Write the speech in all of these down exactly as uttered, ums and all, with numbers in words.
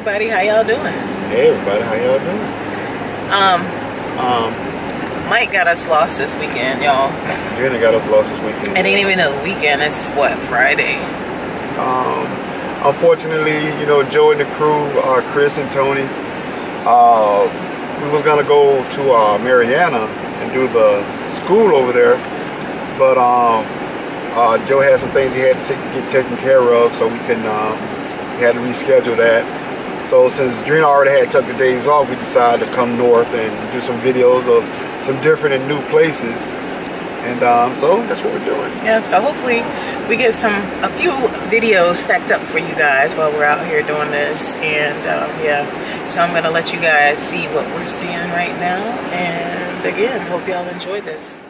everybody. How y'all doing? Hey, everybody. How y'all doing? Um, um, Mike got us lost this weekend, y'all. Dreena got us lost this weekend. It ain't even the weekend. It's, what, Friday? Um, unfortunately, you know, Joe and the crew, uh, Chris and Tony, uh, we was going to go to uh, Mariana and do the school over there, but um, uh, Joe had some things he had to take, get taken care of, so we couldn't. Um, We had to reschedule that. So since Dreena already had took the days off, we decided to come north and do some videos of some different and new places. And um, so that's what we're doing. Yeah, so hopefully we get some a few videos stacked up for you guys while we're out here doing this. And um, yeah, so I'm gonna let you guys see what we're seeing right now. And again, hope y'all enjoy this.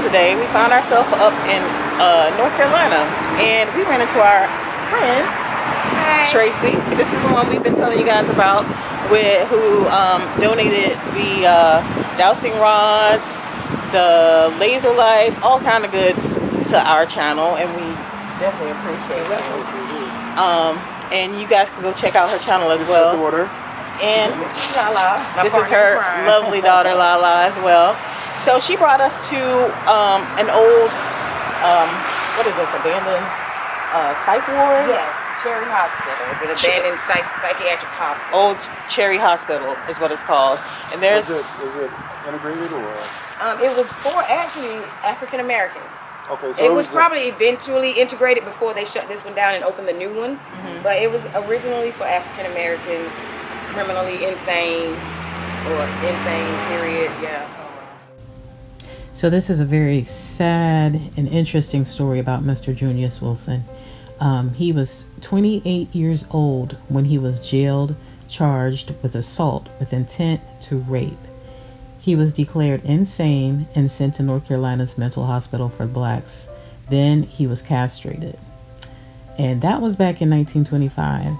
Today we found ourselves up in uh, North Carolina, and we ran into our friend Hi. Tracy. This is the one we've been telling you guys about, with who um, donated the uh, dowsing rods, the laser lights, all kind of goods to our channel, and we definitely appreciate it. Um, and you guys can go check out her channel as well. And Lala, this is her lovely daughter Lala as well. So she brought us to um, an old, um, what is this, abandoned uh, psych ward? Yes, Cherry Hospital. It's an abandoned Ch psych psychiatric hospital. Old Cherry Hospital is what it's called. And there's. Is it, is it integrated or? Um, it was for actually African Americans. Okay, so it was probably eventually integrated before they shut this one down and opened the new one. Mm-hmm. But it was originally for African American, criminally insane, or insane period, yeah. So this is a very sad and interesting story about Mister Junius Wilson. Um, he was twenty-eight years old when he was jailed, charged with assault with intent to rape. He was declared insane and sent to North Carolina's mental hospital for blacks. Then he was castrated. And that was back in nineteen twenty-five.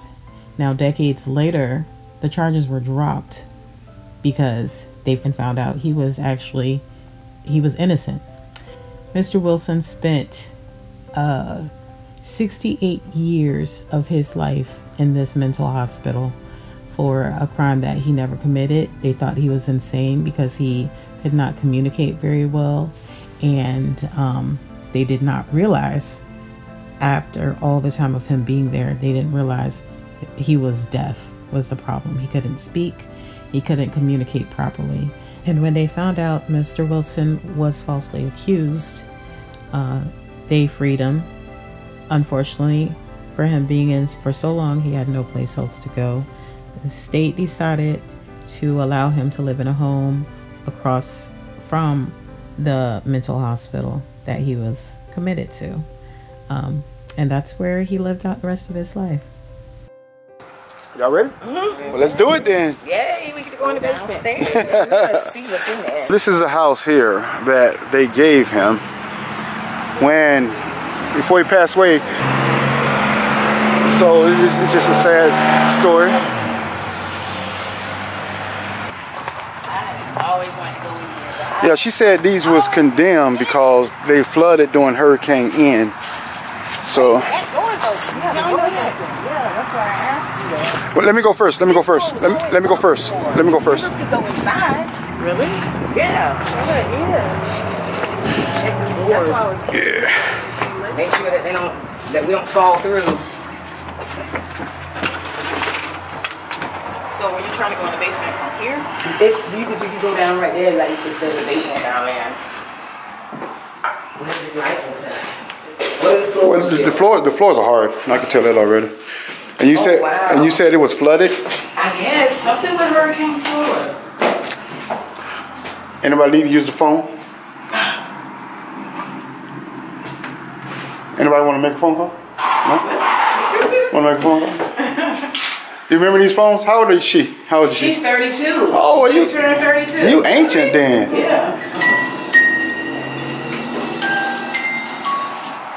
Now, decades later, the charges were dropped because they've been found out he was actually He was innocent. Mister Wilson spent uh, sixty-eight years of his life in this mental hospital for a crime that he never committed. They thought he was insane because he could not communicate very well. And um, they did not realize, after all the time of him being there, they didn't realize he was deaf was the problem. He couldn't speak. He couldn't communicate properly. And when they found out Mister Wilson was falsely accused, uh, they freed him. Unfortunately, for him being in for so long, he had no place else to go. The state decided to allow him to live in a home across from the mental hospital that he was committed to. Um, and that's where he lived out the rest of his life. Y'all ready? Mm-hmm. Well, let's do it then. Yay, we get to go in the basement. This is a house here that they gave him when, before he passed away. So it's, it's just a sad story. I always wanted to go in here, but I yeah, she said these was condemned because they flooded during Hurricane Ian. So. That door's open. Yeah, y'all know that. Yeah, that's why I asked. Well, let me go first. Let me go first. Let me, let me go first. Let me go first. You could go inside. Really? Yeah. Yeah. Check the doors. That's why I was here. Yeah. Make sure that they don't, that we don't fall through. So, were you trying to go in the basement from here? If you could, you could go down right there, like if there's a basement down there. What is it like inside? What is the floor? Well, the, the floor? The floors are hard. I can tell that already. And you oh, said, wow. and you said it was flooded. I guess something with Hurricane Floyd. Anybody need to use the phone? Anybody want to make a phone call? No. when I called her. You remember these phones? How old is she? How old is she? She's thirty-two. Oh, are you? She's turning thirty-two. You ancient then. Yeah.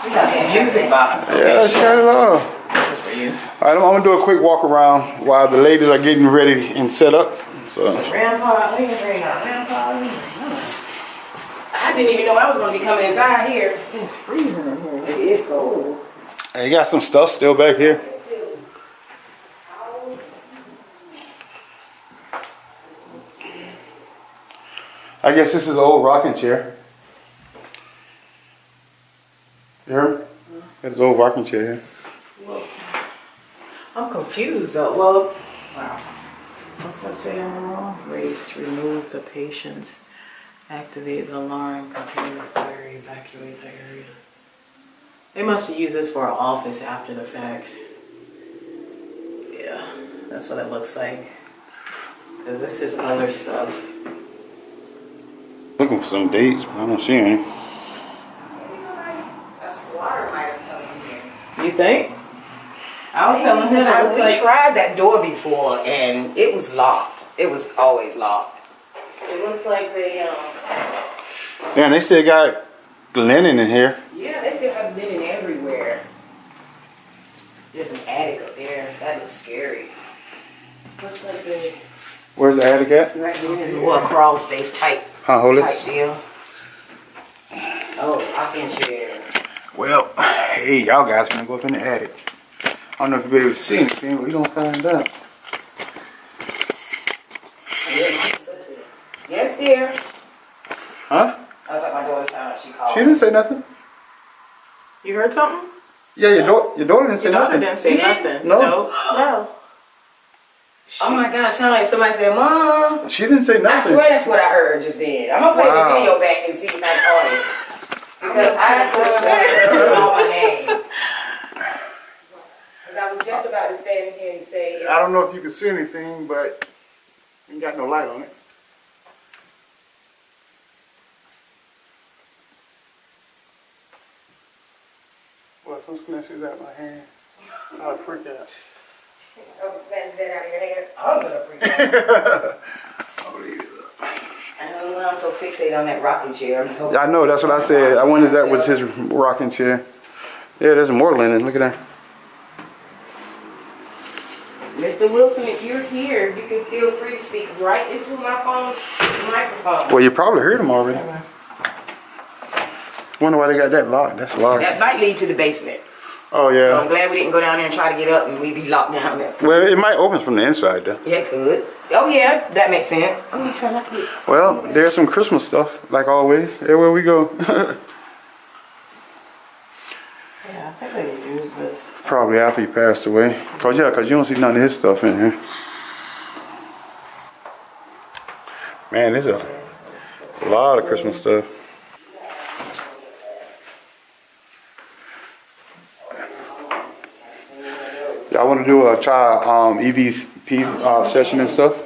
We got that music box. Okay. Yeah, she got it all. You. All right, I'm, I'm gonna do a quick walk around while the ladies are getting ready and set up. So. Grandpa, Grandpa, I didn't even know I was gonna be coming inside here. It's freezing in here. It is cold. And you got some stuff still back here. I guess this is an old rocking chair. You heard me? That is an old rocking chair here. I'm confused though. Well, wow. What's that say on the wrong? Race, remove the patients, activate the alarm, contain the fire, evacuate the area. They must have used this for an office after the fact. Yeah, that's what it looks like. Because this is other stuff. Looking for some dates, but I don't see any. That's water might have come in here. You think? I was telling him I was like, tried that door before and it was locked. It was always locked. It looks like they um yeah, they still got linen in here. Yeah, they still have linen everywhere. There's an attic up there. That looks scary. Looks like they Where's the attic at? Right here. Well, crawl space type. Huh, hold type it. Deal. Oh, rocking chair. Well, hey, y'all guys gonna go up in the attic. I don't know if you'll be able to see anything, but we don't find out. Yes, dear. Huh? I was at my daughter's house. She called. She didn't say nothing. You heard something? Yeah, your, do your daughter didn't say nothing. Your daughter nothing. didn't say you nothing. No. No. No. She, oh my God, it sounded like somebody said, Mom. She didn't say nothing. I swear that's what I heard just then. I'm going to play wow. the video back and see if I caught it. Because I heard all my name. I was just about to stand here and say... I don't know if you can see anything, but you ain't got no light on it. Well, some snatches out my hand. I'll freak out. Some snatches that out of your hand. I'm gonna freak out. I don't know why I'm so fixated on that rocking chair. I know, that's what I said. I wondered that was his rocking chair. Yeah, there's more linen. Look at that. Mister Wilson, if you're here, you can feel free to speak right into my phone's microphone. Well, you probably heard them already. Wonder why they got that locked. That's locked. That might lead to the basement. Oh, yeah. So I'm glad we didn't go down there and try to get up and we'd be locked down there. Well, it might open from the inside, though. Yeah, it could. Oh, yeah. That makes sense. I'm going to try not to get... Well, there's some Christmas stuff, like always. Everywhere we go. Yeah, I think they can use this. Probably after he passed away. Cause yeah, cause you don't see none of his stuff in here. Man, there's a lot of Christmas stuff. Y'all want to do a child um, E V P uh, session and stuff?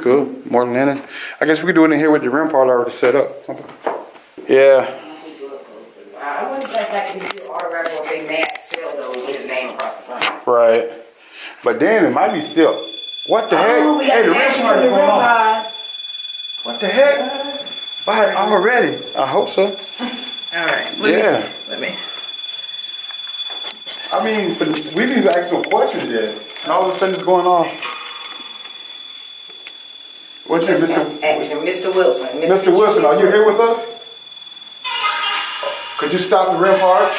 Cool, more than anything. I guess we could do it in here with the R E M pod already set up. Yeah. I wouldn't think that can do autograph or big mask. Right, but then it might be still. What the oh, heck? Hey, the going on. What the heck? Buy it already. I hope so. All right. Let yeah. Me, let me. I mean, for, we didn't ask some questions yet, and all of a sudden it's going on. What's your Mister Action, Mister Wilson? Mister Mister Wilson, are you here with us? Could you stop the R E M pod?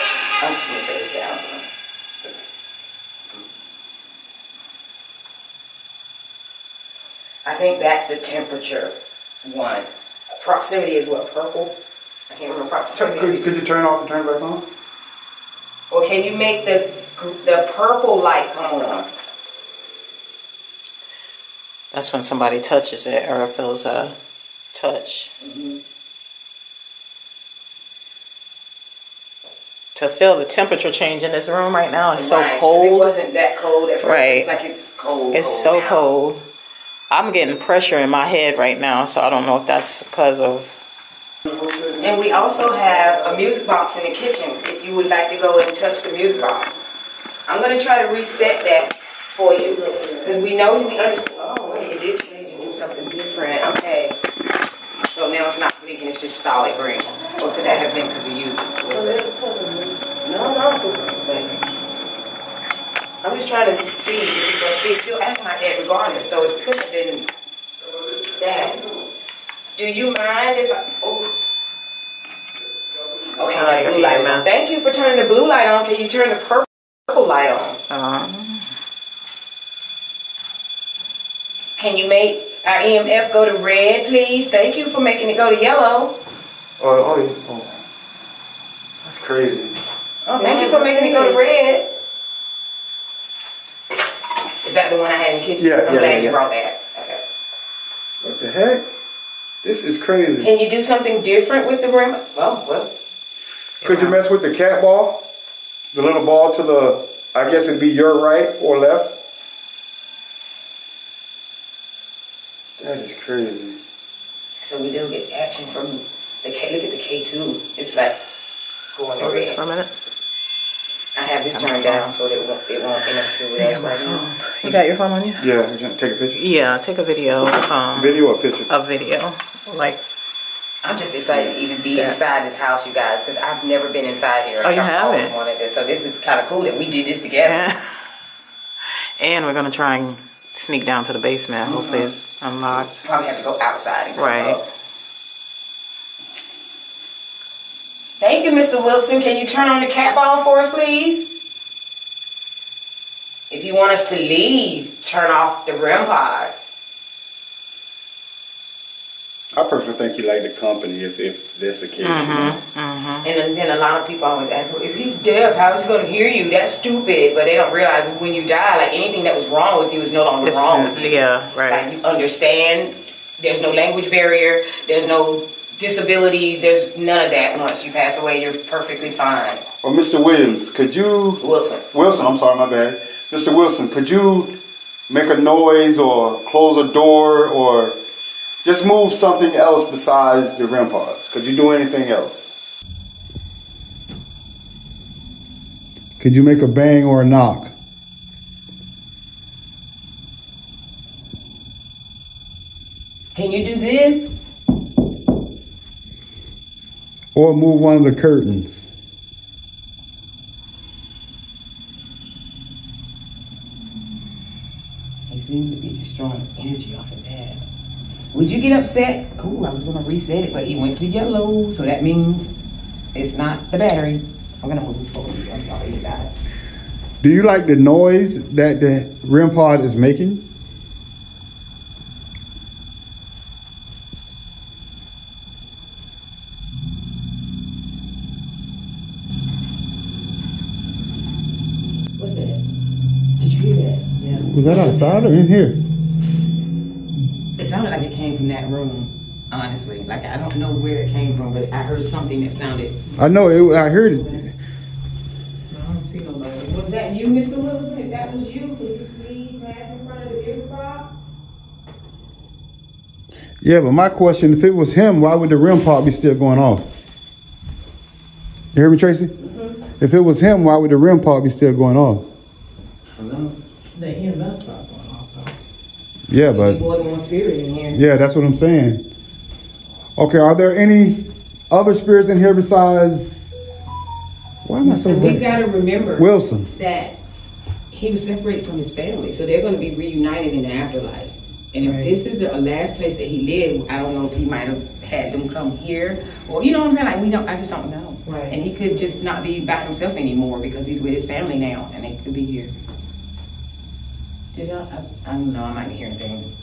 I think that's the temperature one. Proximity is what, purple? I can't remember proximity. Could, could you turn off and turn it back on? Or can you make the the purple light come on? That's when somebody touches it or feels a touch. Mm-hmm. To feel the temperature change in this room right now is right. so cold. It wasn't that cold at first. Right. It's like it's cold. It's cold so now. cold. I'm getting pressure in my head right now, so I don't know if that's because of... And we also have a music box in the kitchen, if you would like to go and touch the music box. I'm going to try to reset that for you because we know we understand. Oh, wait, it did change to do something different. Okay. So now it's not blinking, it's just solid green. What could that have been because of you? Was it? No, no. I'm just trying to see. It's going to see. Still acting like that regardless. So it could have been that. Do you mind if I... Oh. Okay, uh, blue light on. Thank you for turning the blue light on. Can you turn the purple, purple light on? Um. Can you make our E M F go to red, please? Thank you for making it go to yellow. Oh, oh, oh. That's crazy. Oh, thank you for making it go to red. Is that the one I had in the kitchen? Yeah, I'm yeah, glad yeah. you brought that. Okay. What the heck? This is crazy. Can you do something different with the rim? Well, well. Could you mess with the cat ball? The little ball to the, I guess it'd be your right or left? That is crazy. So we do get action from the K, look at the K two. It's like going to red. For a minute. I have this turned down so that it won't, it won't interfere with us right now. You got your phone on you? Yeah, you trying to take a picture? Yeah, take a video. Um, video or picture? A video. Like, I'm just excited to even be that. Inside this house, you guys, because I've never been inside here. Oh, you haven't? Wanted it. So this is kind of cool that we did this together. Yeah. And we're going to try and sneak down to the basement. Mm-hmm. Hopefully it's unlocked. We'll probably have to go outside and go right. Up. Thank you, Mister Wilson. Can you turn on the cat ball for us, please? If you want us to leave, turn off the R E M pod. I personally think you like the company if, if that's the case. Mm-hmm, mm-hmm. And then a lot of people always ask, well, if he's deaf, how is he going to hear you? That's stupid. But they don't realize when you die, like anything that was wrong with you is no longer it's, wrong with you. Yeah, right. Like you understand. There's no language barrier. There's no... disabilities, there's none of that. Once you pass away, you're perfectly fine. Well, Mister Williams, could you... Wilson. Wilson, I'm sorry, my bad. Mister Wilson, could you make a noise or close a door or just move something else besides the R E M pods? Could you do anything else? Could you make a bang or a knock? Can you do this? Or move one of the curtains. He seems to be destroying energy off of that. Would you get upset? Ooh, I was gonna reset it, but it went to yellow, so that means it's not the battery. I'm gonna move it forward. I'm sorry, you got it. Do you like the noise that the R E M pod is making? Was that outside or in here? It sounded like it came from that room, honestly. Like, I don't know where it came from, but I heard something that sounded... I know, it, I heard it. I don't see nobody. Was that you, Mister Wilson? If that was you, could you please pass in front of the ear box? Yeah, but my question, if it was him, why would the R E M pod be still going off? You hear me, Tracy? Mm-hmm. If it was him, why would the R E M pod be still going off? I don't know. The E M F stopped going off, though. Yeah, but... more than one spirit in here. Yeah, that's what I'm saying. Okay, are there any other spirits in here besides... Why am I so... Because we got to remember... Wilson. ...that he was separated from his family, so they're going to be reunited in the afterlife. And if right. this is the last place that he lived, I don't know if he might have had them come here. Or, you know what I'm saying? Like, we don't... I just don't know. Right. And he could just not be by himself anymore because he's with his family now, and they could be here. Did y'all, I, I don't know, I might be hearing things.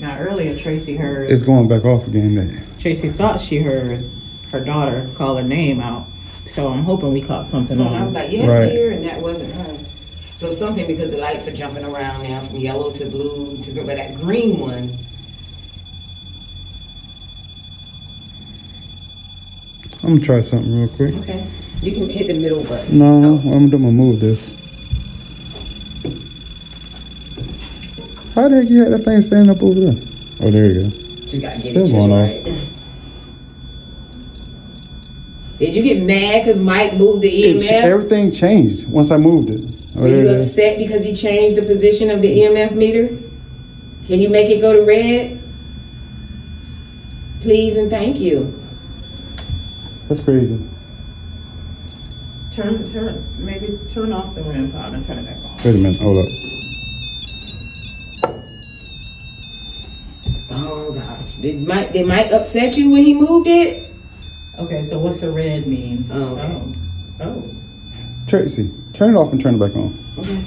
Now earlier Tracy heard... It's going back off again. Man. Tracy thought she heard her daughter call her name out. So I'm hoping we caught something so on. I was like, yes right. dear, and that wasn't her. So something because the lights are jumping around now from yellow to blue to green, but that green one... I'm going to try something real quick. Okay. You can hit the middle button. No, oh. I'm going to move this. How the heck you had that thing standing up over there? Oh, there you go. Just gotta get it just right. Did you get mad because Mike moved the E M F? It, everything changed once I moved it. Were you upset because he changed the position of the E M F meter? Can you make it go to red? Please and thank you. That's crazy. Turn, turn, maybe turn off the R E M pod and turn it back on. Wait a minute, hold up. Oh gosh, did Mike, did Mike upset you when he moved it? Okay, so what's the red mean? Oh, okay. oh, oh. Tracy, turn it off and turn it back on. Okay.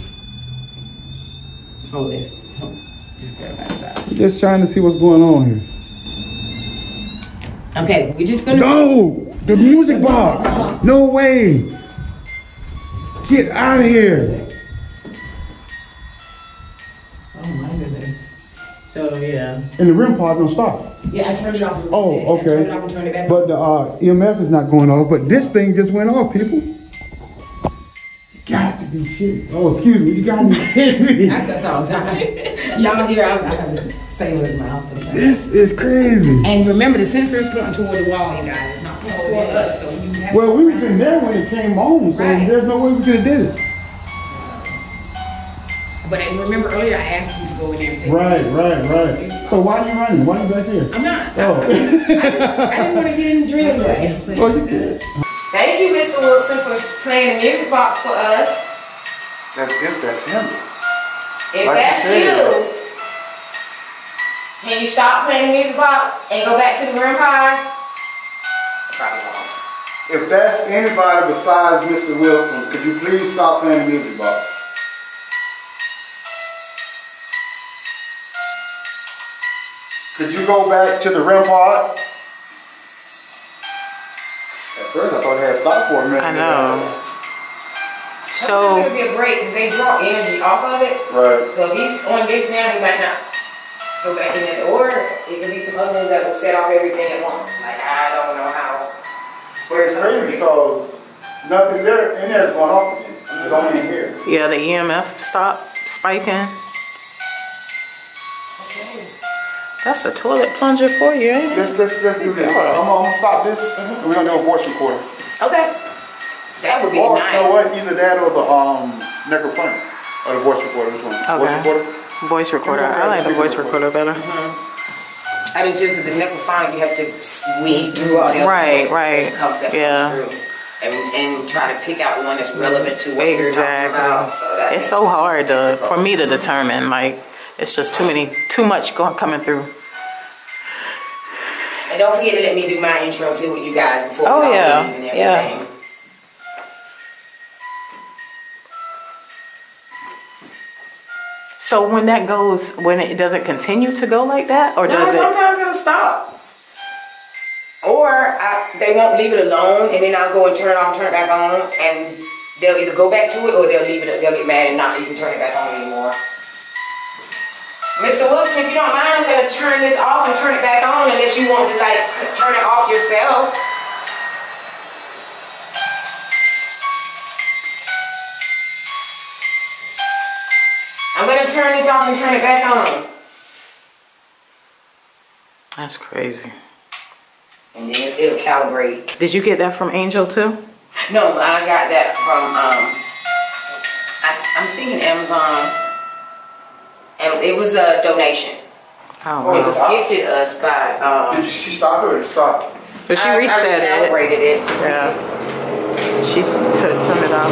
Hold this. Hold. Just grab that side. We're just trying to see what's going on here. Okay, we're just gonna. No, the music box. No way. Get out of here. Oh my goodness. So yeah. And the R E M pod don't stop. Yeah, I turned it off. Oh, okay. I turned it off and turned it back. But the uh, E M F is not going off. But this thing just went off, people. Got to be shit. Oh, excuse me. You got me. I cuss all the time. Y'all hear? I, I have a sailor's mouth. This is crazy. And remember, the sensor is pointing toward the wall, you guys. It's not pointing toward yeah. us. So you have well, we were in there when it came on, so right. there's no way we could have did it. But I remember earlier I asked you to go in there. And fix right, it. right, right. So why are you running? Why are you back here? I'm not. Oh. I, didn't, I didn't want to get in the dream way. Oh, you did. Thank you, Mister Wilson, for playing the music box for us. That's good. That's him. If like that's you, you, can you stop playing the music box and go back to the R E M pod? Probably won't. If that's anybody besides Mister Wilson, could you please stop playing the music box? Could you go back to the R E M pod? At first, I thought it had stopped for a minute. I know. So it's gonna be a break because they draw energy off of it. Right. So if he's on this now, he might not go back in it, or it could be some others that will set off everything at once. Like I don't know how. But it's crazy because nothing there in there is going off again. It's only in here. Yeah, the E M F stopped spiking. Okay. That's a toilet plunger for you, ain't it? Let's, let's, let's do this. I'm, I'm gonna stop this, and we're gonna do a voice recorder. Okay. That would be or, nice. You know what? Either that or the um, necrophone. Or the voice recorder. Which one? Okay. Voice recorder? Voice recorder. I, I like the voice recorder, recorder better. Mm-hmm. I do too, because the necrophone, you have to weed through all the other right, right. that yeah. comes through. And, and try to pick out one that's relevant to what exactly. you're talking about. So that, it's so hard to, for me to determine, like, it's just too many, too much going, coming through. And don't forget to let me do my intro too with you guys before oh, we all yeah. leave and everything. Yeah. So when that goes, when it doesn't continue to go like that, or no, does sometimes it? Sometimes it'll stop. Or I, they won't leave it alone, and then I'll go and turn it off, turn it back on, and they'll either go back to it or they'll leave it. They'll get mad and not even turn it back on anymore. Mister Wilson, if you don't mind, I'm going to turn this off and turn it back on unless you want to, like, turn it off yourself. I'm going to turn this off and turn it back on. That's crazy. And then it, it'll calibrate. Did you get that from Angel, too? No, I got that from, um, I, I'm thinking Amazon. And it was a donation. Oh, it was wow. gifted us by. Um, Did she stop it or stop? But she I, reset I it. Calibrated it. To yeah. see. She turned it off.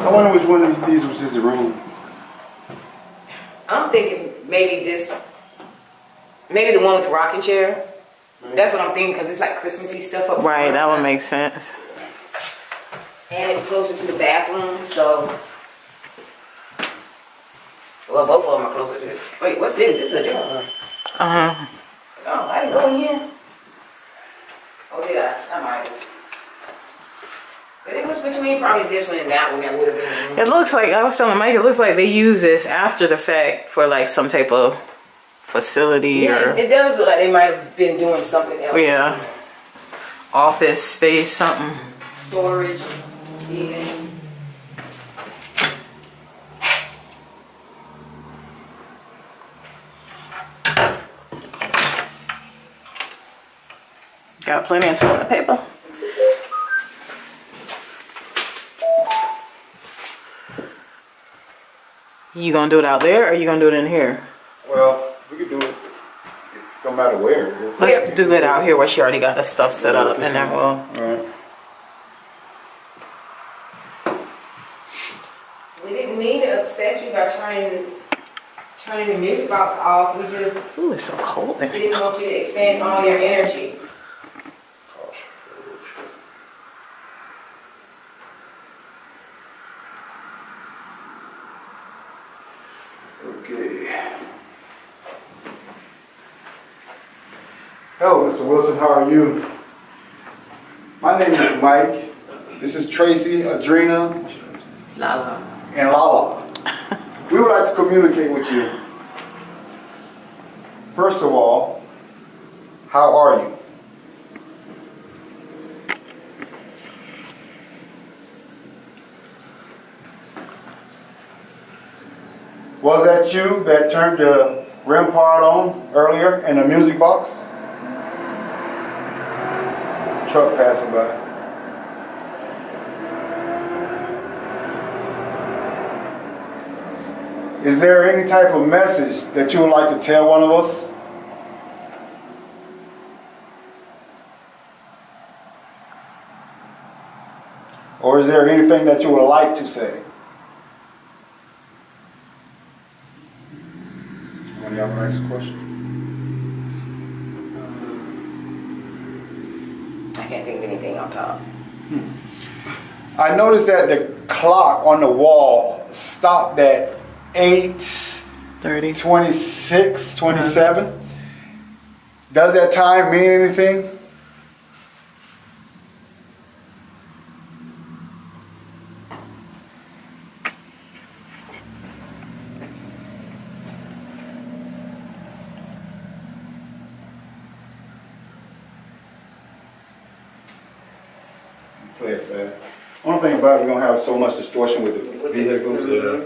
I wonder which one of these was in the room. I'm thinking maybe this, maybe the one with the rocking chair. Right. That's what I'm thinking because it's like Christmassy stuff up. Right, that would make sense. And it's closer to the bathroom, so. Well, both of them are closer to this. Wait, what's this? This is a door. Uh huh. Oh, I didn't go in here. Oh, did I? I might have. But it was between probably this one and that one that would have been. It looks like, I was telling Mike, it looks like they use this after the fact for like some type of facility yeah, or. It, it does look like they might have been doing something else. Yeah. Office space, something. Storage. Yeah. Got plenty of toilet paper. You gonna do it out there, or you gonna do it in here? Well, we can do it. It don't matter where. Let's do it out here where she already got the stuff set up, and then we'll. All right. We didn't mean to upset you by turning turning the music box off. We just. Ooh, it's so cold in here. We didn't want you to expend all your energy. Hello, Mister Wilson, how are you? My name is Mike. This is Tracy, Dreena, Lala, and Lala. We would like to communicate with you. First of all, how are you? Was that you that turned the R E M pod on earlier in the music box? Truck passing by. Is there any type of message that you would like to tell one of us? Or is there anything that you would like to say? One of y'all ask a question. I can't think of anything on top. Hmm. I noticed that the clock on the wall stopped at eight thirty. twenty-six, twenty-seven. Uh-huh. Does that time mean anything? Only thing about it, we don't have so much distortion with the vehicles. Yeah.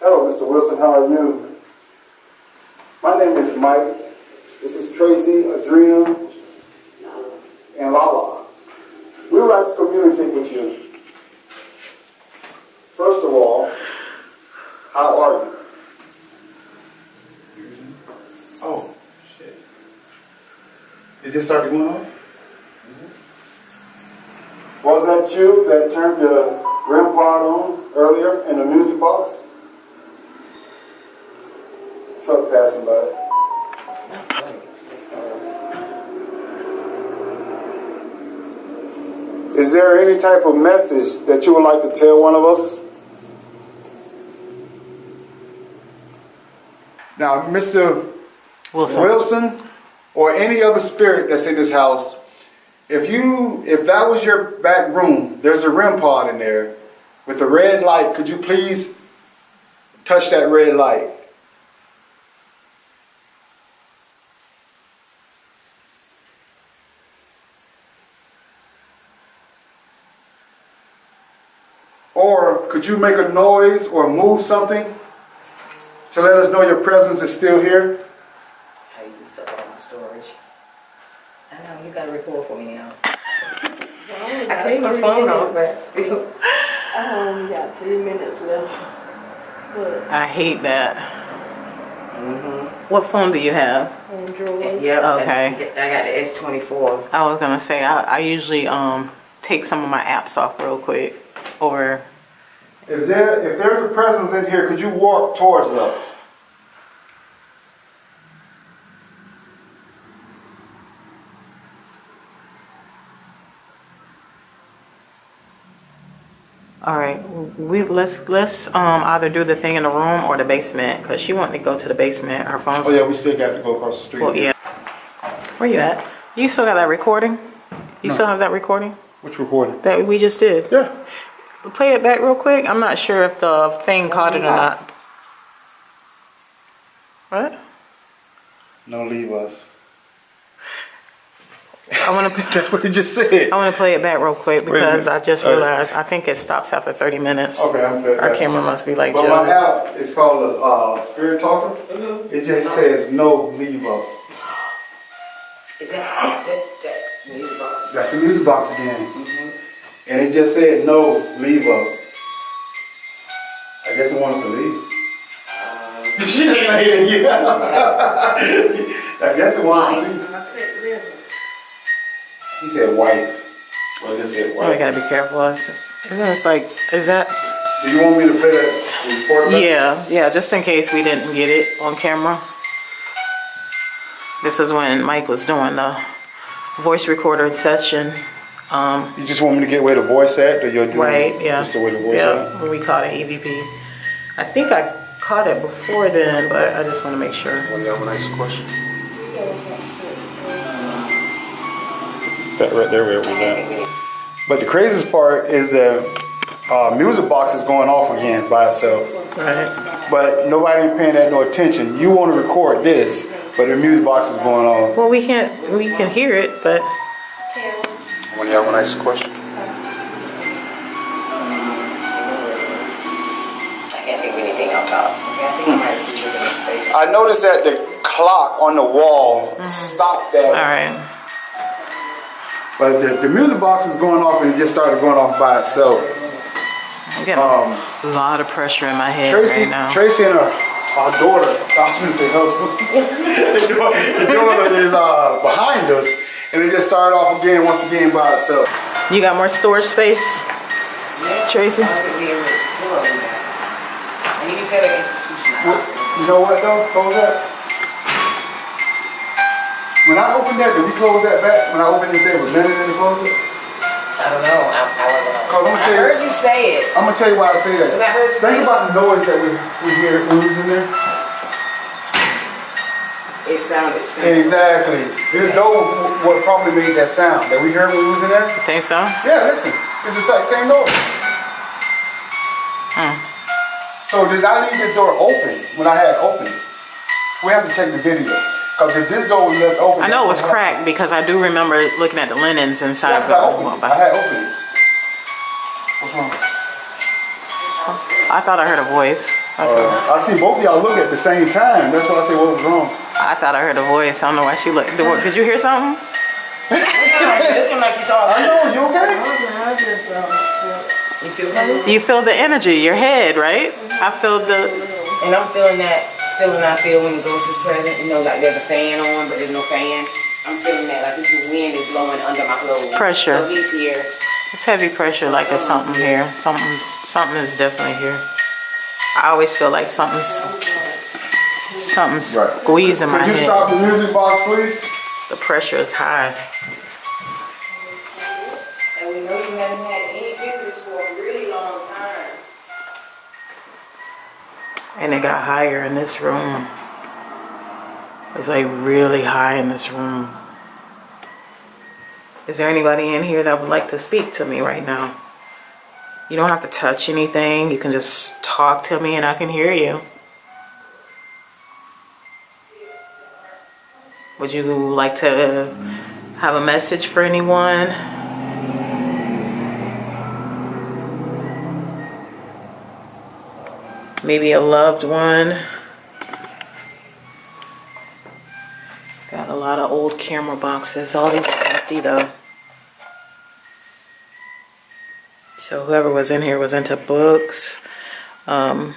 Hello, Mister Wilson, how are you? My name is Mike. This is Tracy, Adrena, and Lala. We would like to communicate with you. First of all, how are you? Oh, shit. Did it start going off? Was that you that turned the R E M pod on earlier in the music box? Truck passing by. Uh, is there any type of message that you would like to tell one of us? Now, Mister Wilson, Wilson or any other spirit that's in this house, If you, if that was your back room, there's a R E M pod in there with a red light. Could you please touch that red light? Or could you make a noise or move something to let us know your presence is still here? I used up all my storage. I know, you gotta record for me now. Well, I turned my phone off, but still. I only got three minutes left. But I hate that. Mm-hmm. What phone do you have? Android. Yeah. Okay. I got the S twenty-four. I was gonna say I, I usually um take some of my apps off real quick. Or if there if there's a presence in here, could you walk towards us? All right, we let's let's um, either do the thing in the room or the basement, because she wanted to go to the basement. Her phone's. Oh yeah, we still got to go across the street. Well, yeah. Where you at? You still got that recording? You no. still have that recording? Which recording? That we just did. Yeah. Play it back real quick. I'm not sure if the thing caught it or not. What? No, leave us. I want to. That's what he just said. I want to play it back real quick because I just realized uh, I think it stops after thirty minutes. Okay, I'm good. Our camera must be like. But Jones. My app is called uh, Spirit Talker. Mm-hmm. It just says no, leave us. Is that that, that music box? That's the music box again. Mm-hmm. And it just said, no, leave us. I guess it wants to leave. Um, she didn't hear you. I guess it wants to leave. I couldn't live. He said wife. Well, it said wife. We gotta be careful. Isn't this like, is that? Do you want me to play that report? Yeah, yeah, just in case we didn't get it on camera. This is when Mike was doing the voice recorder session. Um, you just want me to get where the voice at? Or you're doing right, yeah. Just the way the voice yeah, at? When we caught an E V P. I think I caught it before then, but I just want to make sure. Well, you have a nice question. That right there where it was at. But the craziest part is the uh, music box is going off again by itself. Right. But nobody paying that no attention. You want to record this, but the music box is going off. Well, we can't, we can hear it, but. When you have a nice question. I can't think of anything on top. I noticed that the clock on the wall mm-hmm. stopped that. All right. But the, the music box is going off and it just started going off by itself. I'm getting um, a lot of pressure in my head Tracy, right now. Tracy and her, our daughter, I was going to say husband. The daughter is uh, behind us. And it just started off again, once again, by itself. You got more storage space, yeah, Tracy? I was being recorded now. And you can tell that institution. You know what, though? Close that. When I opened that, did we close that back? When I opened this, it was nothing in the closet? I don't know. I, I wasn't on I you, heard you say it. I'm going to tell you why I say that. Because I heard you Think say about it. The noise that we, we hear when we was in there. It sounded similar. Exactly. This door what probably made that sound that we heard when we was in there. You think so? Yeah, listen. It's the same door. Hmm. So did I leave this door open when I had opened it? We have to check the video. Because if this door was left open... I know it was cracked because I do remember looking at the linens inside. Yeah, the I, opened I had opened it. What's wrong? I thought I heard a voice. Uh, I see both of y'all look at the same time. That's why I say what was wrong. I thought I heard a voice. I don't know why she looked. Did you hear something? I know. You okay? You feel the energy, your head, right? I feel the... And I'm feeling that feeling I feel when the ghost is present. You know, like there's a fan on, but there's no fan. I'm feeling that. Like the wind is blowing under my clothes. It's pressure. So he's here. It's heavy pressure, like there's something here. Something, something is definitely here. I always feel like something's something's right. squeezing my head. Can you stop the music box, please? The pressure is high. And we know you haven't had any visitors for a really long time. And it got higher in this room. It's like really high in this room. Is there anybody in here that would like to speak to me right now? You don't have to touch anything. You can just talk to me and I can hear you. Would you like to have a message for anyone? Maybe a loved one. Got a lot of old camera boxes. All these are empty though. So whoever was in here was into books. Um,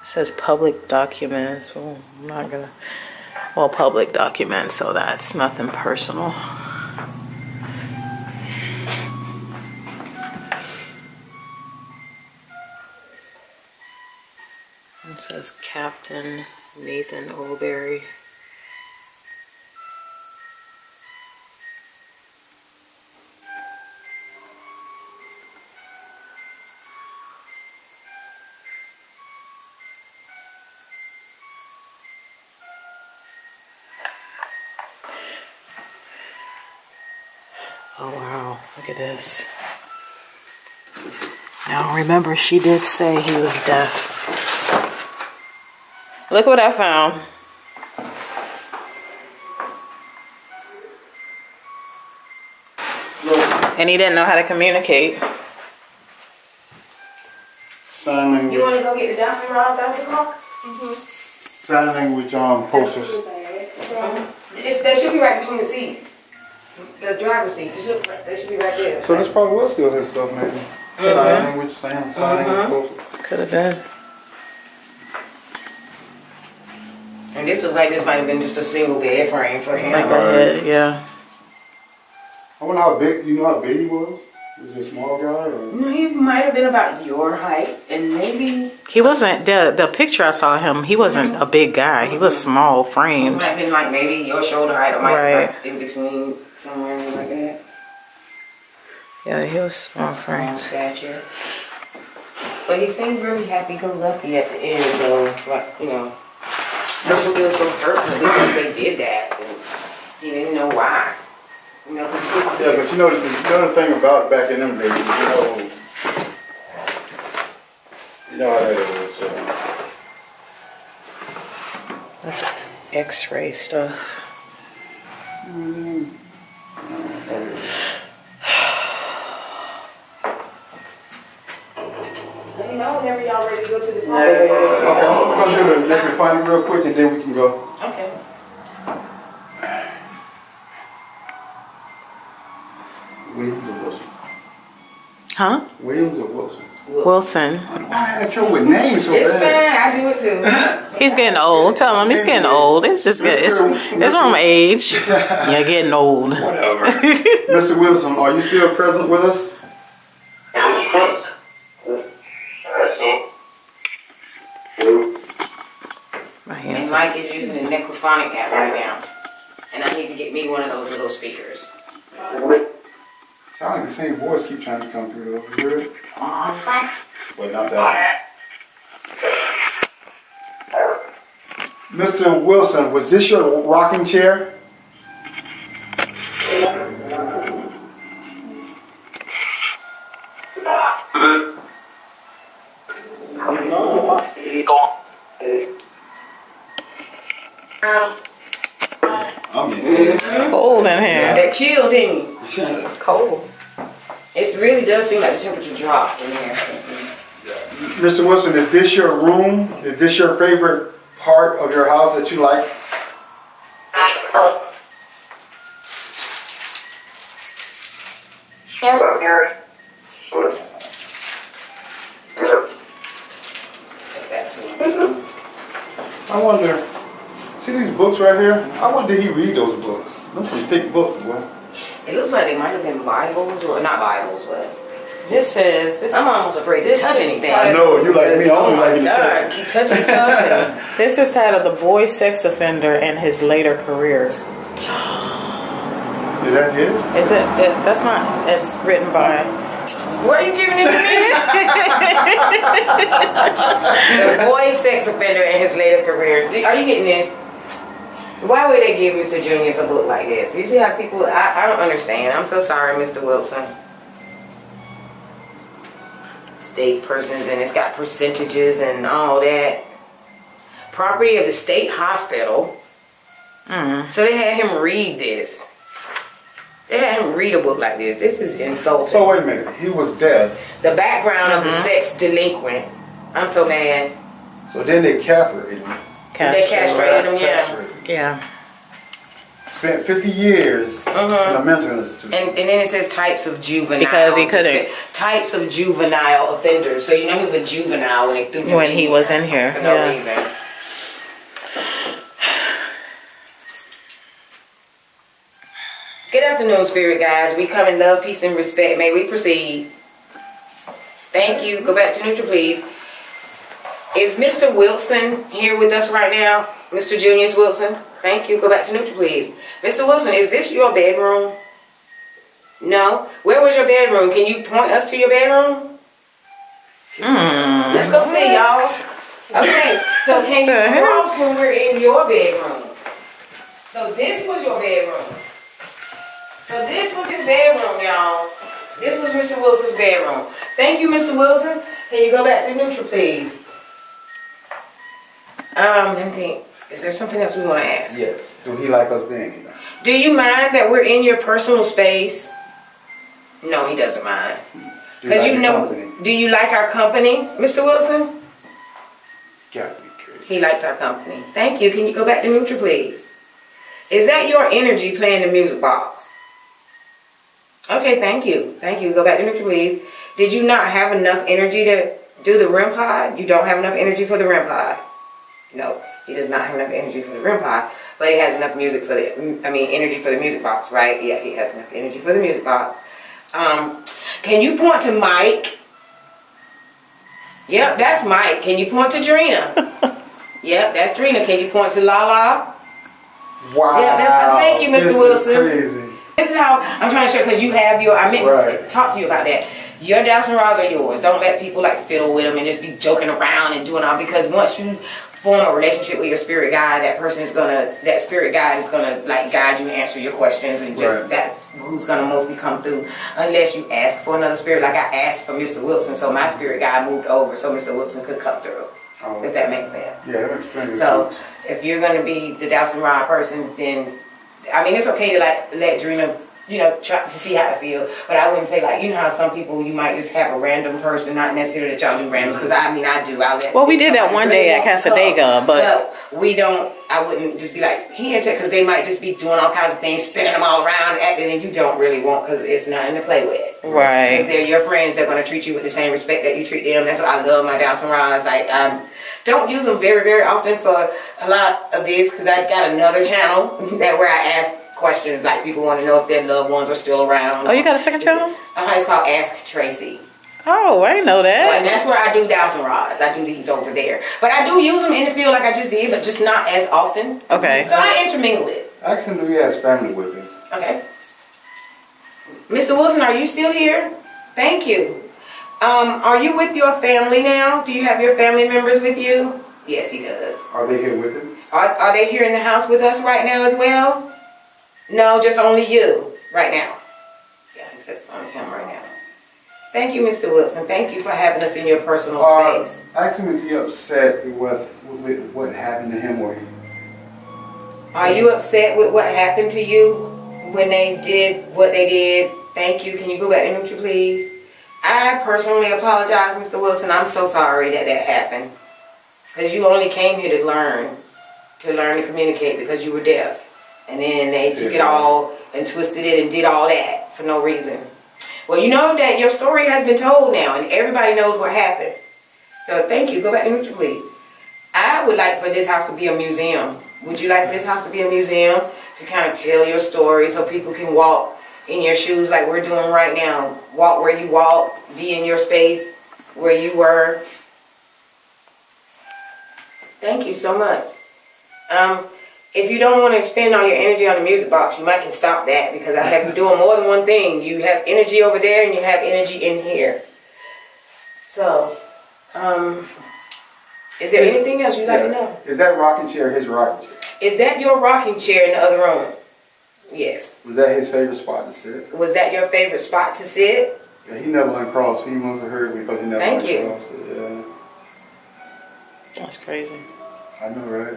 it says public documents. Well, I'm not gonna. Well, public documents. So that's nothing personal. It says Captain Nathan Oldberry. Look at this. Now remember, she did say he was deaf. Look what I found. Look. And he didn't know how to communicate. Sign language. You want to go get the dancing rods out of the clock? Mm-hmm. Sign language on posters. it's, they should be right between the seat, the driver's seat. They should, they should be right there. So this probably was still his stuff, maybe. Mm-hmm. Sign language, sound, sign language. Mm-hmm. Could have been. And this was like, this might have been just a single bed frame for him. Like a head, yeah. I wonder how big, you know how big he was? Was he a small guy? Or? He might have been about your height and maybe... He wasn't, the the picture I saw him, he wasn't mm-hmm. a big guy. He was small framed. He might have been like maybe your shoulder height or like right. right in between somewhere like that. Yeah, he was small framed. Stature. But he seemed really happy-go-lucky at the end though, like, you know. I feel so hurtful because they did that. He didn't know why. You know, yeah, but you know, you know the thing about back in them days, you know, you know how that is. So. That's X-ray stuff. Mm-hmm. You know, whenever y'all ready to go to the party. Okay, we're going to do the liquid finding real quick and then we can go. Okay. Williams or Wilson? Huh? Williams or Wilson? Wilson. I trouble with names so bad. It's fine, I do it too. He's getting old. Tell him he's getting old. It's just good. It's, it's from age. You're getting old. Whatever. Mister Wilson, are you still present with us? And Mike is using the necrophonic app right now. And I need to get me one of those little speakers. Sound like the same voice keep trying to come through though. You hear it? But not that one. Mister Wilson, was this your rocking chair? Chill, didn't you? It's cold. It really does seem like the temperature dropped in here. Mister Wilson, is this your room? Is this your favorite part of your house that you like? I wonder. See these books right here? I wonder did he read those books? Those are thick books, boy. It looks like they might have been Bibles, or not Bibles, but... This says... This I'm almost afraid to touch anything. I know, you like me, I don't like to touch. Keep touching stuff. This is titled The Boy Sex Offender and His Later Career. Is that his? Is it? That, that's not... It's written by... What are you giving it to me? The Boy Sex Offender and His Later Career. Are you getting this? Why would they give Mister Junius a book like this? You see how people, I, I don't understand. I'm so sorry, Mister Wilson. State persons, and it's got percentages and all that. Property of the state hospital. Mm. So they had him read this. They had him read a book like this. This is insulting. So wait a minute, he was deaf. The background mm-hmm. of the sex delinquent. I'm so mad. So then they castrated him. Castrated. They castrated him, yeah. Castrated. Yeah. Spent fifty years uh-huh. in a mental institution. And, and then it says types of juvenile. Because he couldn't. Types of juvenile offenders. So you know he was a juvenile when they threw him When he was in here. For no yeah. reason. Good afternoon, spirit guys. We come in love, peace, and respect. May we proceed. Thank you. Go back to neutral, please. Is Mister Wilson here with us right now? Mister Junius Wilson, thank you. Go back to neutral, please. Mister Wilson, is this your bedroom? No? Where was your bedroom? Can you point us to your bedroom? Mm, Let's go what? see, y'all. Okay, so can you cross when we're in your bedroom? So this was your bedroom. So this was his bedroom, y'all. This was Mister Wilson's bedroom. Thank you, Mister Wilson. Can you go back to neutral, please? Um, let me think. Is there something else we want to ask? Yes. Do he like us being here? Do you mind that we're in your personal space? No, he doesn't mind. Because you, like you know, company? Do you like our company, Mister Wilson? Got to be curious. He likes our company. Thank you. Can you go back to neutral, please? Is that your energy playing the music box? Okay, thank you. Thank you. Go back to me, please. Did you not have enough energy to do the R E M pod? You don't have enough energy for the R E M pod. No, he does not have enough energy for the R E M pod, but he has enough music for the, I mean, energy for the music box, right? Yeah, he has enough energy for the music box. Um, can you point to Mike? Yep, that's Mike. Can you point to Dreena? Yep, that's Dreena. Can you point to Lala? Wow. Yep, that's not, thank you, Mister This Wilson. Is crazy. This is how I'm trying to show, because you have your, I meant right. to talk to you about that. Your doubts and rods are yours. Don't let people like fiddle with them and just be joking around and doing all, because once you form a relationship with your spirit guide, that person is gonna, that spirit guide is gonna like guide you and answer your questions, and just right. that who's gonna mostly come through, unless you ask for another spirit. Like I asked for Mister Wilson, so my spirit guide moved over so Mister Wilson could come through. Oh, if that makes sense. Yeah, that makes sense. So if you're gonna be the doubts and rod person, then I mean it's okay to like let Dreena, you know, try to see how I feel, but I wouldn't say, like, you know how some people, you might just have a random person, not necessarily that y'all do random, because I mean, I do. I let well, we did that one day at Casadega, but so we don't, I wouldn't just be like, here, because they might just be doing all kinds of things, spinning them all around, acting, and you don't really want, because it's nothing to play with. Right. Because they're your friends, they're going to treat you with the same respect that you treat them. That's why I love my doubts and rods. Like, I don't use them very, very often for a lot of this, because I got another channel that where I ask questions, like people want to know if their loved ones are still around. Oh, you got a second channel? Uh, it's called Ask Tracy. Oh, I didn't know that. So, and that's where I do dowsing rods. I do these over there, but I do use them in the field like I just did, but just not as often. Okay. So I intermingle it. Ask him, do he has family with him? Okay. Mister Wilson, are you still here? Thank you. Um, are you with your family now? Do you have your family members with you? Yes, he does. Are they here with him? Are, are they here in the house with us right now as well? No, just only you right now. Yeah, it's just only him right now. Thank you, Mister Wilson. Thank you for having us in your personal uh, space. Ask him, is he upset with, with what happened to him? Or are you upset with what happened to you when they did what they did? Thank you. Can you go back and mute, please? I personally apologize, Mister Wilson. I'm so sorry that that happened. Because you only came here to learn, to learn to communicate, because you were deaf. And then they took it all and twisted it and did all that for no reason. Well, you know that your story has been told now, and everybody knows what happened. So thank you. Go back to neutral, please. I would like for this house to be a museum. Would you like for this house to be a museum to kind of tell your story so people can walk in your shoes like we're doing right now? Walk where you walk, be in your space where you were. Thank you so much. Um... If you don't want to expend all your energy on the music box, you might can stop that, because I have you doing more than one thing. You have energy over there and you have energy in here. So, um, is there is, anything else you'd yeah. like to know? Is that rocking chair his rocking chair? Is that your rocking chair in the other room? Yes. Was that his favorite spot to sit? Was that your favorite spot to sit? Yeah, he never uncrossed. He must have heard me because he never uncrossed. Thank you. Yeah. That's crazy. I know, right?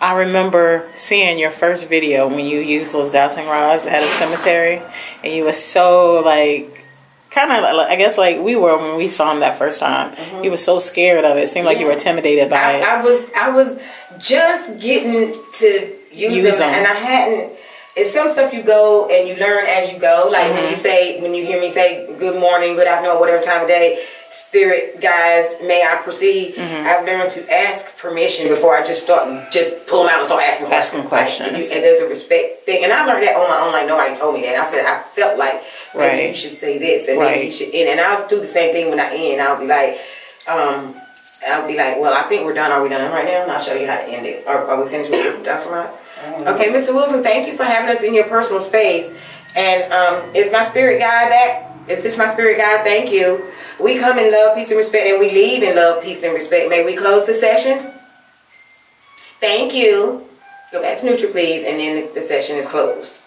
I remember seeing your first video when you used those dowsing rods at a cemetery, and you were so like, kind of, I guess like we were when we saw him that first time. Mm-hmm. You were so scared of it. It seemed like yeah. you were intimidated by I, it. I was, I was just getting to use, use them, them, and I hadn't. It's some stuff you go and you learn as you go. Like mm-hmm. when you say, when you hear me say good morning, good afternoon, whatever time of day. Spirit guys, may I proceed? Mm-hmm. I've learned to ask permission before I just start just pulling out and start asking questions. Asking questions. Like, you, and there's a respect thing. And I learned that on my own, like nobody told me that. I said I felt like maybe right. you should say this and right. maybe you should end. And I'll do the same thing when I end. I'll be like, um, I'll be like, well, I think we're done. Are we done right now? And I'll show you how to end it. Are, are we finished with that's right? Okay, Mister Wilson, thank you for having us in your personal space. And um, is my spirit guide back? If this is my spirit guide, thank you. We come in love, peace, and respect, and we leave in love, peace, and respect. May we close the session? Thank you. Go back to neutral, please, and then the session is closed.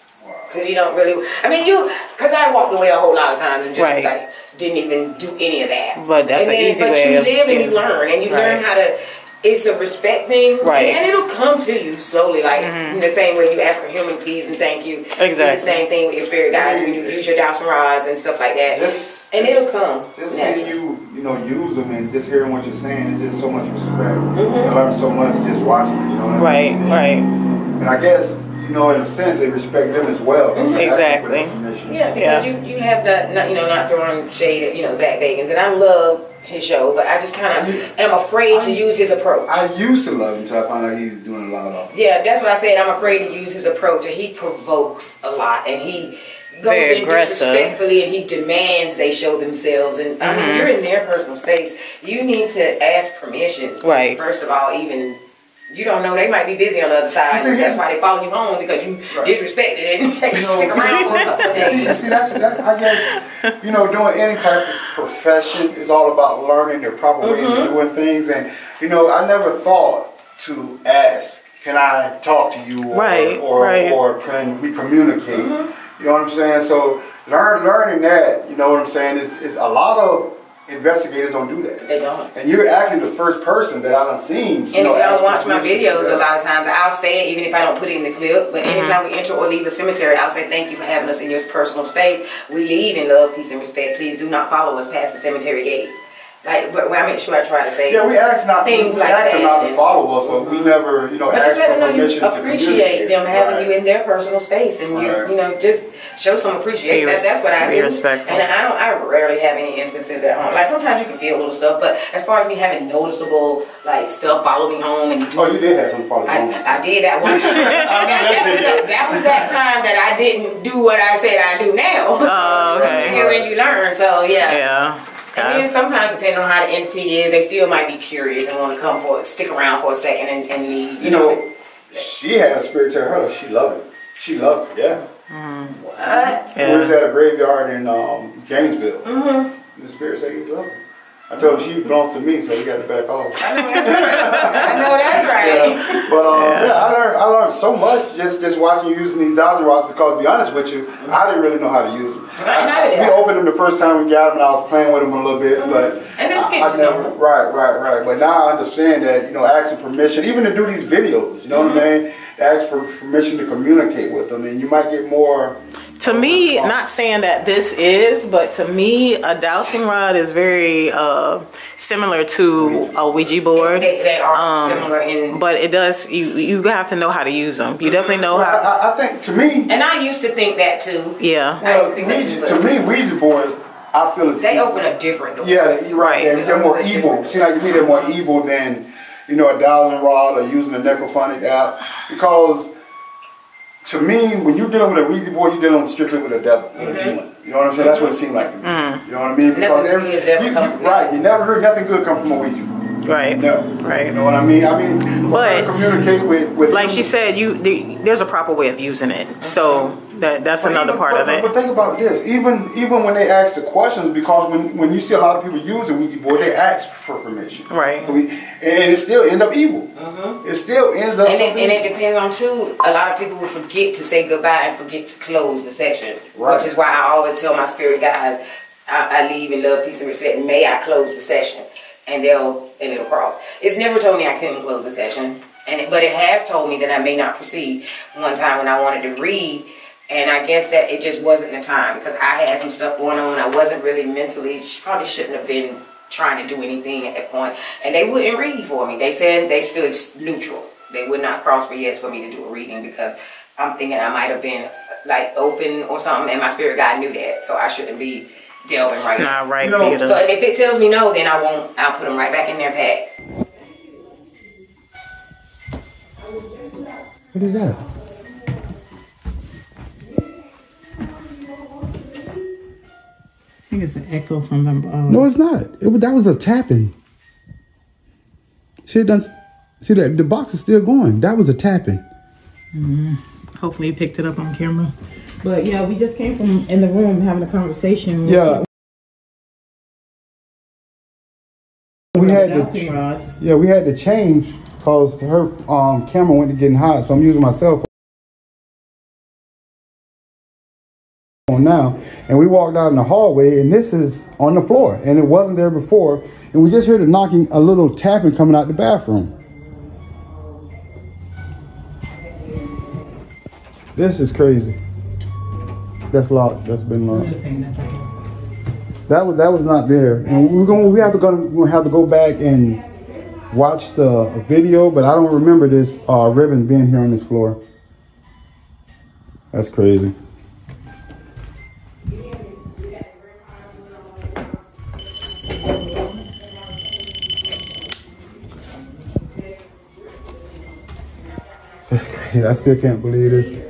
Because you don't really, I mean, you, because I walked away a whole lot of times and just right. like didn't even do any of that. But that's and an then, easy but way. But you live and you learn, and you right. learn how to, it's a respect thing. Right. And it'll come to you slowly, like mm-hmm. the same way you ask for human please and thank you. Exactly. The same thing with your spirit guides when you use your dowsing rods and stuff like that. Just, and just, it'll come. Just seeing you, you know, use them and just hearing what you're saying, it's just so much respect. Mm-hmm. I learned so much just watching it, you know what I mean? Right, right. And I guess, you you know, in a sense, they respect them as well. Exactly. Yeah, because yeah. you you have that, not, you know, not throwing shade at, you know, Zach Bagans, and I love his show, but I just kind of am afraid I, to use his approach. I used to love him until I found out he's doing a lot of. Yeah, that's what I said. I'm afraid to use his approach, and he provokes a lot, and he goes Very in aggressive. disrespectfully, and he demands they show themselves. And mm-hmm. I mean, you're in their personal space. You need to ask permission. Right. To, first of all, even. You don't know, they might be busy on the other side. See, that's why they follow you home, because you right. disrespected it and they stick around for a couple of days. See, that's that, I guess, you know, doing any type of profession is all about learning the proper ways mm-hmm. of doing things. And, you know, I never thought to ask, can I talk to you? Or, right, or, right. or can we communicate? Mm-hmm. You know what I'm saying? So learn, learning that, you know what I'm saying, is, is a lot of investigators don't do that. They don't. And you're actually the first person that I've seen. And know, if y'all watch my videos a lot of times, I'll say it even if I don't put it in the clip. But mm-hmm. anytime we enter or leave a cemetery, I'll say thank you for having us in your personal space. We leave in love, peace, and respect. Please do not follow us past the cemetery gates. Like, but I make sure I try to say yeah, we ask not things we like ask that. Not to follow us, but we never, you know, but ask just let for them know permission you appreciate them having right. you in their personal space, and you, right. you know, just show some appreciation. That, that's what I do. Respectful. And I don't, I rarely have any instances at home. Like sometimes you can feel little stuff, but as far as me having noticeable like stuff follow me home and oh, you did have some follow me home. I did that one. that, that, that was that time that I didn't do what I said I do now. Oh, okay. Here when you learn, so yeah. Yeah. And then sometimes, depending on how the entity is, they still might be curious and want to come for stick around for a second and, and leave. You, you know, know, she had a spirit to her. She loved it. She loved it. Yeah. Mm-hmm. What? Yeah. We was at a graveyard in um, Gainesville. Mm-hmm. The spirit said you loved it. I told her she belongs to me, so you got to back off. I know that's right. I know that's right. Yeah. But um, yeah. yeah, I learned I leared so much just just watching you using these dowsing rods. Because to be honest with you, I didn't really know how to use them. I, I, we opened them the first time we got them, and I was playing with them a little bit, mm-hmm. but and it's getting I, I never, right, right, right. But now I understand that you know, asking permission, even to do these videos, you know mm-hmm. what I mean? Ask for permission to communicate with them, and you might get more. To me, not saying that this is, but to me, a dowsing rod is very uh, similar to a Ouija board. They, they are um, similar, in but it does. You you have to know how to use them. You definitely know well, how. I, I think to me, and I used to think that too. Yeah, well, I used to, think Ouija, to me, Ouija boards. I feel it's they evil. open a different door. Yeah, you're right. They're, they're more evil. See, like to me, they're more evil than you know a dowsing rod or using a necrophonic app because. To me, when you're dealing with a Ouija board, you're dealing strictly with a devil, with mm-hmm. a demon. You know what I'm saying? That's what it seemed like to me. Mm. You know what I mean? Because every, me ever you, you, right, you never heard nothing good come from a Ouija board. Right. No. Right. You know what I mean? I mean, but communicate with, with like people. She said, you the, there's a proper way of using it. Mm-hmm. So that that's but another even, part but, of it. But think about this: even even when they ask the questions, because when when you see a lot of people use a Ouija board, they ask for permission. Right. So we, and it still ends up evil. Mm-hmm. It still ends up. And it, and it depends on too. A lot of people will forget to say goodbye and forget to close the session, right. which is why I always tell my spirit guys, I, I leave in love, peace, and respect. May I close the session? And they'll and it'll cross. It's never told me I couldn't close the session, and it, but it has told me that I may not proceed. One time when I wanted to read. And I guess that it just wasn't the time because I had some stuff going on. I wasn't really mentally, probably shouldn't have been trying to do anything at that point. And they wouldn't read for me. They said they stood neutral. They would not cross for yes for me to do a reading because I'm thinking I might have been like open or something. And my spirit guide knew that. So I shouldn't be delving right now. Not right. No. So and if it tells me no, then I won't. I'll put them right back in their pack. What is that? I think it's an echo from them. Um, no, it's not. It that was a tapping. Shit done. See that the box is still going. That was a tapping. Mm-hmm. Hopefully you picked it up on camera. But yeah, we just came from in the room having a conversation. With yeah. We had the yeah we had to change because her um camera went to getting hot, so I'm using my cell phone. Now and we walked out in the hallway and this is on the floor and it wasn't there before and we just heard a knocking, a little tapping coming out the bathroom. This is crazy. That's locked. That's been locked. That was that was not there and we're gonna we have to go we have to go back and watch the video, but I don't remember this uh ribbon being here on this floor. That's crazy. That's crazy. I still can't believe it.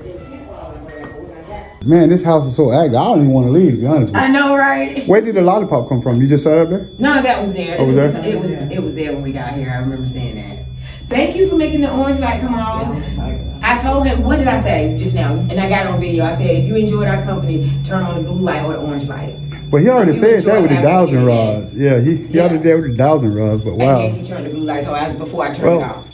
Man, this house is so active. I don't even want to leave, to be honest with you. I know, right? Where did the lollipop come from? You just set it up there? No, that was there. Oh, it was there? It was, it was there when we got here. I remember saying that. Thank you for making the orange light come on. I told him, what did I say just now? And I got on video. I said, if you enjoyed our company, turn on the blue light or the orange light. But he already said that with the dowsing rods. Yeah, he, he yeah. already did with the dowsing rods, but wow. And then he turned the blue light so I, before I turned well, it off.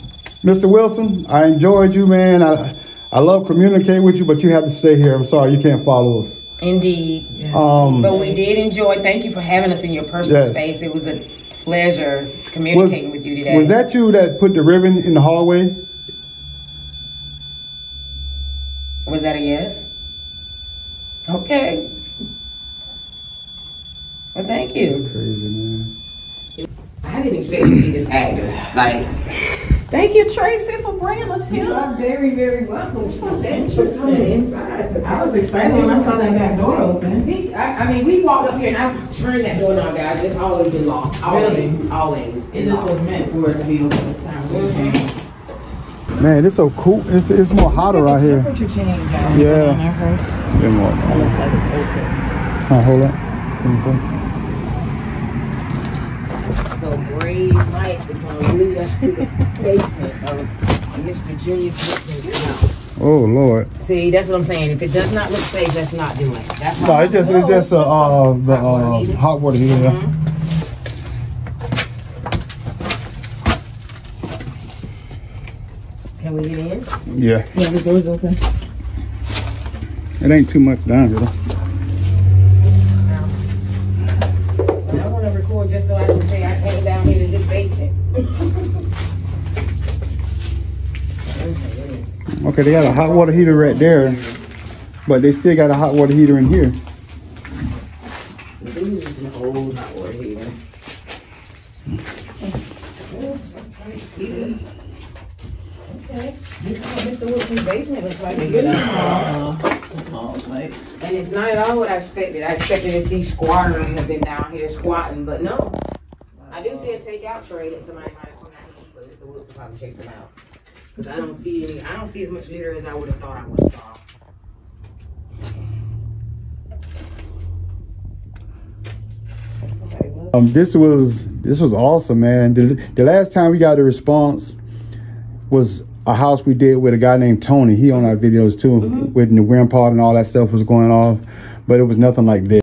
Mister Wilson, I enjoyed you, man. I, I love communicating with you, but you have to stay here. I'm sorry, you can't follow us. Indeed. Yes. Um, but we did enjoy. Thank you for having us in your personal yes. space. It was a pleasure communicating was, with you today. Was that you that put the ribbon in the hallway? Was that a yes? Okay. Well, thank you. That's crazy, man. I didn't expect you to be this active. Like... Thank you, Tracy, for bringing us here. You are very, very welcome. It's so interesting coming inside. I was excited when I saw that back door open. I, I mean, we walked up here and I turned that door now, guys. It's always been locked. Always, really? always. It just was meant for it to be open this time. Mm-hmm. Man, it's so cool. It's it's more hotter out here. Temperature change. Guys. Yeah. yeah. Good morning. It looks like it's open. All right, hold up. So Brave Mike is going to lead us to the basement of Mister Junius Wilson's house. Oh Lord! See, that's what I'm saying. If it does not look safe, that's not doing it. That's no, it's just, it's just a, uh, the uh, hot water heater. Yeah. Mm-hmm. Can we get in? Yeah. Yeah, the door's open. It ain't too much down here. Just so I can say I came down here to this basement. Okay, they got a hot water heater right there, but they still got a hot water heater in here. This is just an old hot water heater. Okay. This is what Mister Wilson's basement looks like. It's really small. And it's not at all what I expected. I expected to see squatters have been down here squatting, but no. I do see a takeout tray that somebody might have come out and eat, but Mister Wilson probably chased them out. Cause I don't see any, I don't see as much litter as I would have thought I would have saw. Um, this was this was awesome, man. The, the last time we got a response was a house we did with a guy named Tony. He on our videos too, mm-hmm. with the R E M pod and all that stuff was going off, but it was nothing like this.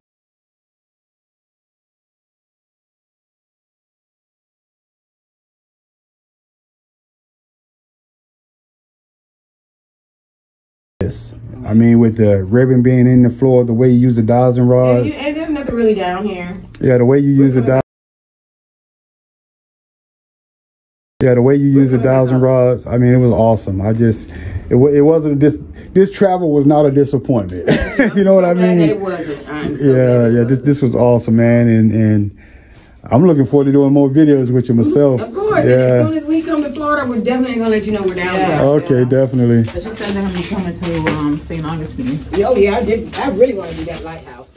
I mean, with the ribbon being in the floor, the way you use the dowsing rods. And, you, and there's nothing really down here. Yeah, the way you use the dowsing. Yeah, the way you use the dowsing rods, I mean, it was awesome. I just, it, it wasn't, this this travel was not a disappointment. You know what I mean? It wasn't. I'm so yeah, yeah, this this was awesome, man. And and I'm looking forward to doing more videos with you myself. Of course. Yeah. And as soon as we come to Florida, we're definitely going to let you know we're down there. Yeah. Okay, yeah. Definitely. But you said that I'm coming to um, St Augustine. Oh, yeah, I, did, I really want to do that lighthouse.